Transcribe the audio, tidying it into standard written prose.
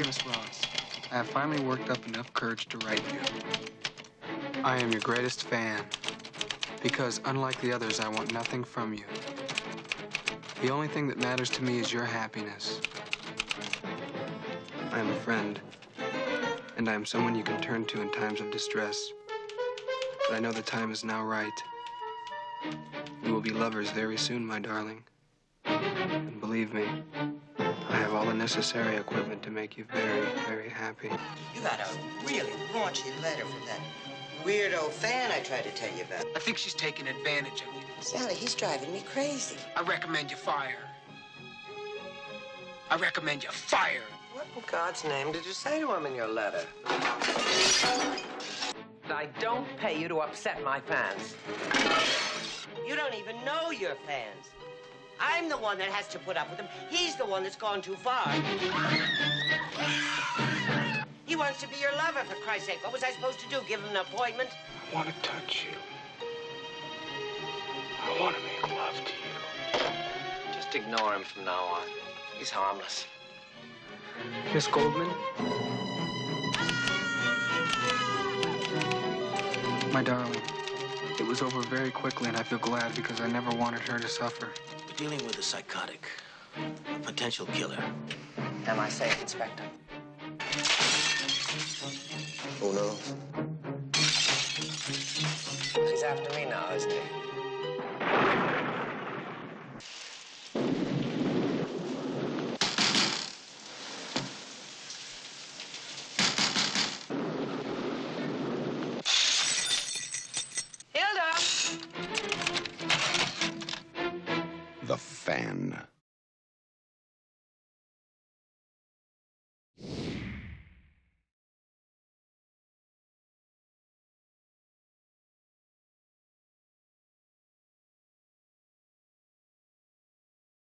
Dear Miss Ross, I have finally worked up enough courage to write you. I am your greatest fan, because unlike the others, I want nothing from you. The only thing that matters to me is your happiness. I am a friend, and I am someone you can turn to in times of distress. But I know the time is now right. We will be lovers very soon, my darling. And believe me, I have all the necessary equipment to make you very, very happy. You got a really raunchy letter from that weirdo fan I tried to tell you about. I think she's taking advantage of you. Sally, he's driving me crazy. I recommend you fire. I recommend you fire. What in God's name did you say to him in your letter? I don't pay you to upset my fans. You don't even know your fans. I'm the one that has to put up with him. He's the one that's gone too far. He wants to be your lover, for Christ's sake. What was I supposed to do, give him an appointment? I want to touch you. I want to make love to you. Just ignore him from now on. He's harmless. Miss Goldman? My darling, it was over very quickly, and I feel glad because I never wanted her to suffer. We're dealing with a psychotic, a potential killer. Am I safe, Inspector? Who knows? He's after me now, isn't he? The Fan.